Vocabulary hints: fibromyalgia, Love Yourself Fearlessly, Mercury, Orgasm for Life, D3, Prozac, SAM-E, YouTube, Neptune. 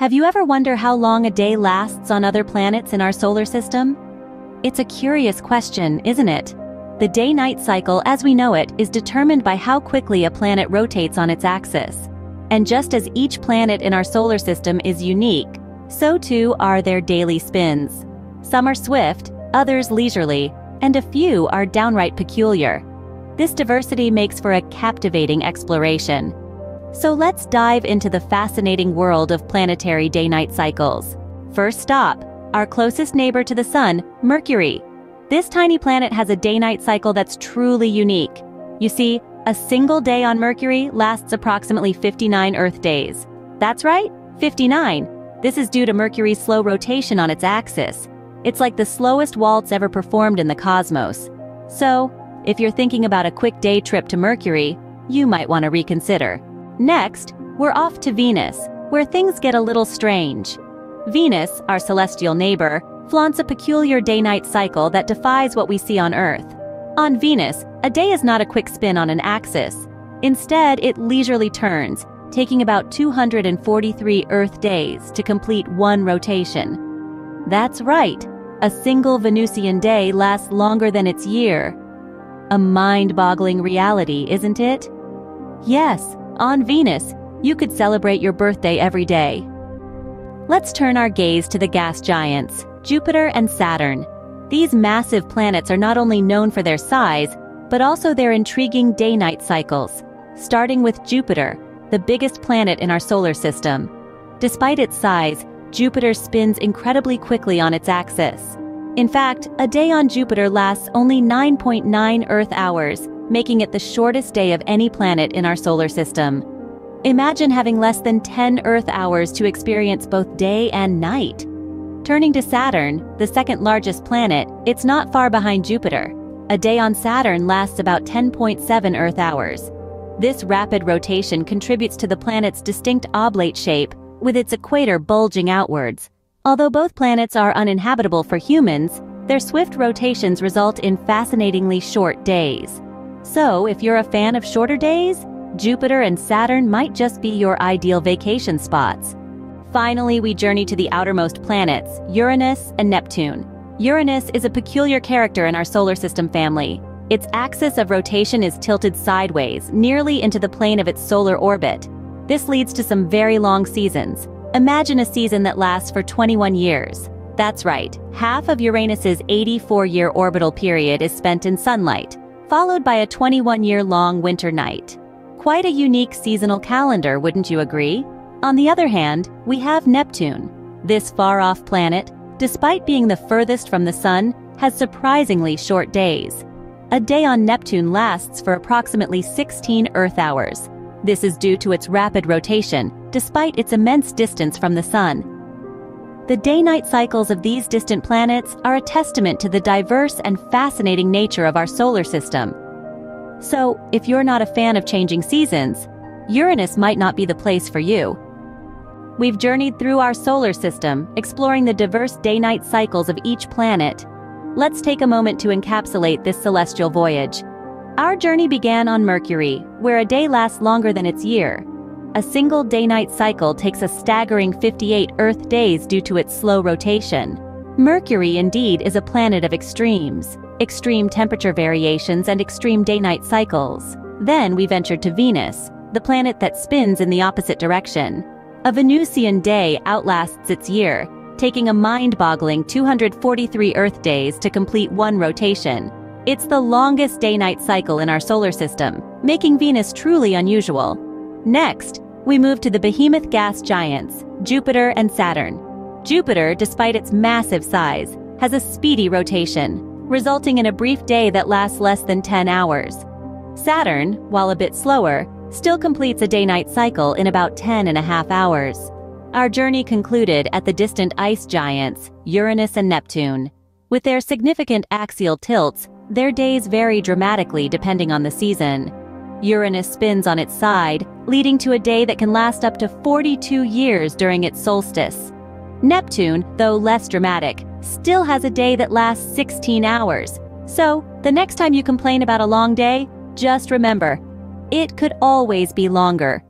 Have you ever wondered how long a day lasts on other planets in our solar system? It's a curious question, isn't it? The day-night cycle as we know it is determined by how quickly a planet rotates on its axis. And just as each planet in our solar system is unique, so too are their daily spins. Some are swift, others leisurely, and a few are downright peculiar. This diversity makes for a captivating exploration. So let's dive into the fascinating world of planetary day-night cycles. First stop, our closest neighbor to the Sun, Mercury. This tiny planet has a day-night cycle that's truly unique. You see, a single day on Mercury lasts approximately 59 Earth days. That's right, 59. This is due to Mercury's slow rotation on its axis. It's like the slowest waltz ever performed in the cosmos. So, if you're thinking about a quick day trip to Mercury, you might want to reconsider. Next, we're off to Venus, where things get a little strange. Venus, our celestial neighbor, flaunts a peculiar day-night cycle that defies what we see on Earth. On Venus, a day is not a quick spin on an axis. Instead, it leisurely turns, taking about 243 Earth days to complete one rotation. That's right, a single Venusian day lasts longer than its year. A mind-boggling reality, isn't it? Yes, on Venus, you could celebrate your birthday every day. Let's turn our gaze to the gas giants, Jupiter and Saturn. These massive planets are not only known for their size, but also their intriguing day-night cycles. Starting with Jupiter, the biggest planet in our solar system. Despite its size, Jupiter spins incredibly quickly on its axis. In fact, a day on Jupiter lasts only 9.9 Earth hours, making it the shortest day of any planet in our solar system. Imagine having less than 10 Earth hours to experience both day and night. Turning to Saturn, the second largest planet, it's not far behind Jupiter. A day on Saturn lasts about 10.7 Earth hours. This rapid rotation contributes to the planet's distinct oblate shape, with its equator bulging outwards. Although both planets are uninhabitable for humans, their swift rotations result in fascinatingly short days. So, if you're a fan of shorter days, Jupiter and Saturn might just be your ideal vacation spots. Finally, we journey to the outermost planets, Uranus and Neptune. Uranus is a peculiar character in our solar system family. Its axis of rotation is tilted sideways, nearly into the plane of its solar orbit. This leads to some very long seasons. Imagine a season that lasts for 21 years. That's right, half of Uranus's 84-year orbital period is spent in sunlight, followed by a 21-year long winter night. Quite a unique seasonal calendar, wouldn't you agree? On the other hand, we have Neptune. This far-off planet, despite being the furthest from the Sun, has surprisingly short days. A day on Neptune lasts for approximately 16 Earth hours. This is due to its rapid rotation, despite its immense distance from the Sun. The day-night cycles of these distant planets are a testament to the diverse and fascinating nature of our solar system. So, if you're not a fan of changing seasons, Uranus might not be the place for you. We've journeyed through our solar system, exploring the diverse day-night cycles of each planet. Let's take a moment to encapsulate this celestial voyage. Our journey began on Mercury, where a day lasts longer than its year. A single day-night cycle takes a staggering 58 Earth days due to its slow rotation. Mercury indeed is a planet of extremes, extreme temperature variations and extreme day-night cycles. Then we ventured to Venus, the planet that spins in the opposite direction. A Venusian day outlasts its year, taking a mind-boggling 243 Earth days to complete one rotation. It's the longest day-night cycle in our solar system, making Venus truly unusual. Next, we move to the behemoth gas giants, Jupiter and Saturn. Jupiter, despite its massive size, has a speedy rotation, resulting in a brief day that lasts less than 10 hours. Saturn, while a bit slower, still completes a day-night cycle in about 10.5 hours. Our journey concluded at the distant ice giants, Uranus and Neptune. With their significant axial tilts, their days vary dramatically depending on the season. Uranus spins on its side, leading to a day that can last up to 42 years during its solstice. Neptune, though less dramatic, still has a day that lasts 16 hours. So, the next time you complain about a long day, just remember, it could always be longer.